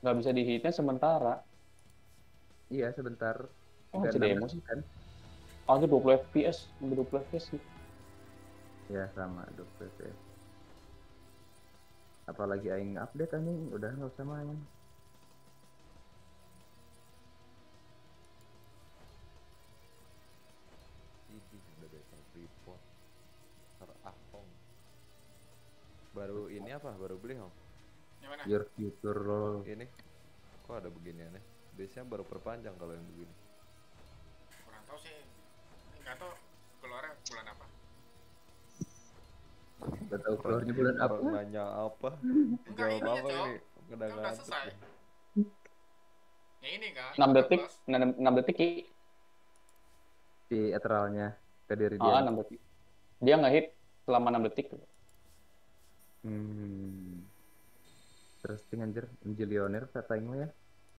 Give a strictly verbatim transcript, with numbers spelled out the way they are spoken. Nggak bisa di-hitnya sementara. Iya, sebentar. Oh, masih demo sih kan? Oh, itu dua puluh F P S. dua puluh F P S sih. Ya, sama dua puluh F P S. Apalagi aing update anjing, udah nggak usah main. Baru ini apa? Baru beli, Hong? Yang mana? Your Future loh. Ini kok ada beginian ya? Biasanya baru perpanjang kalau yang begini. Kurang tahu sih. Enggak tahu keluarnya bulan apa. Enggak tahu keluarnya bulan apa. Nanya apa? Jawab apa ini? Kedagangan. Udah selesai. Yang ini kan? enam detik, enam detik Ki. Di eteralnya terdiri dia. Ah, enam detik. Dia nge-hit selama enam detik. Hmm. Terus dengan jer, milioner katanya ya.